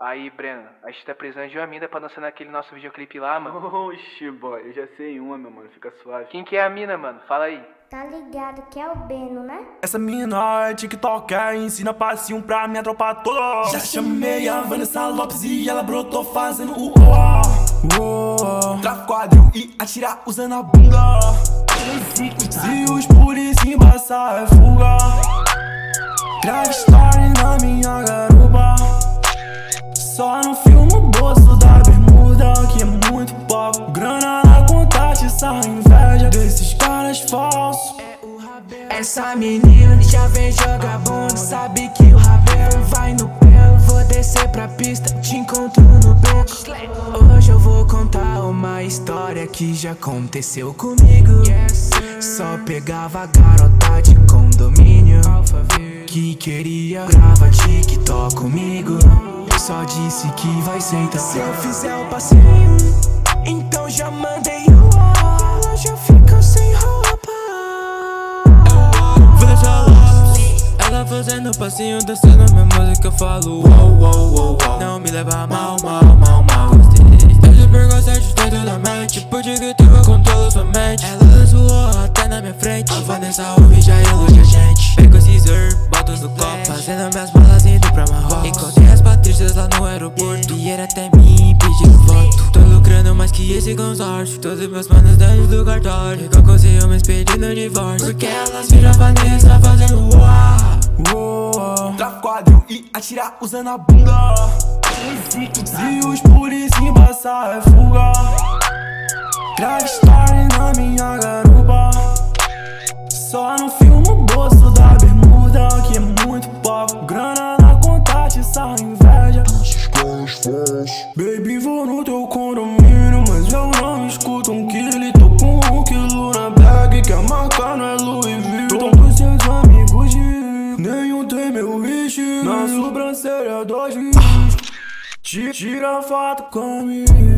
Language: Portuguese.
Aí, Breno, a gente tá precisando de uma mina pra dançar naquele nosso videoclipe lá, mano. Oxi, boy, eu já sei uma, meu mano, fica suave. Quem que é a mina, mano? Fala aí. Tá ligado que é o Breno, né? Essa mina é tiktoker, ensina passinho pra minha tropa toda. Já chamei a Vanessa Lopes e ela brotou fazendo o trava quadril e atira usando a bunda. Se os polícia embaçar é fuga. Grave story na minha garupa. Só não filmo o bolso da bermuda, que é muito pouco. Grana na conta te sarra inveja desses caras falsos. Essa menina já vem jogabunda, sabe que o Rabel vai no pelo. Vou descer pra pista, te encontro no beco. Hoje eu vou contar uma história que já aconteceu comigo. Só pegava garota de condomínio que queria gravar TikTok comigo. Só disse que vai sentar. Se eu fizer o passeio, então já mandei o ar. Hoje eu fico sem roupa. Vanessa Lopes, ela fazendo passinho, dançando minha música. Eu falo, uou, uou, uou, uou. Não me leva mal, mal, mal, mal. Eu já percocet dentro da mente. Por TikTok eu controlo sua mente. Ela zoou até na minha frente. A Vanessa ouve, já elogia a gente. Pego scissor, botas no copo, fazendo minhas balas indo pra Marrocos. Encontrei as Patrícias lá no aeroporto e era até mim pedindo voto. Tô lucrando mais que esse consórcio. Todos meus manos dentro do cartório. Ficou com ciúmes pedindo divórcio. Porque elas viram a Vanessa fazendo uá. Trava quadril e atira usando a bunda. Se os polícia embaçar é fuga. Grave story na minha garupa. Só não filmo o bolso da bermuda, que é muito pouco. Grana na conta te sarra inveja. Baby, vou no teu condomínio, mas eu não escuto um quilo. Tô com um quilo na bag, que a marca não é Louis Vuitton. Todos seus amigos de nenhum tem meu wish. Na sobrancelha 2 vezes. Tira foto comigo.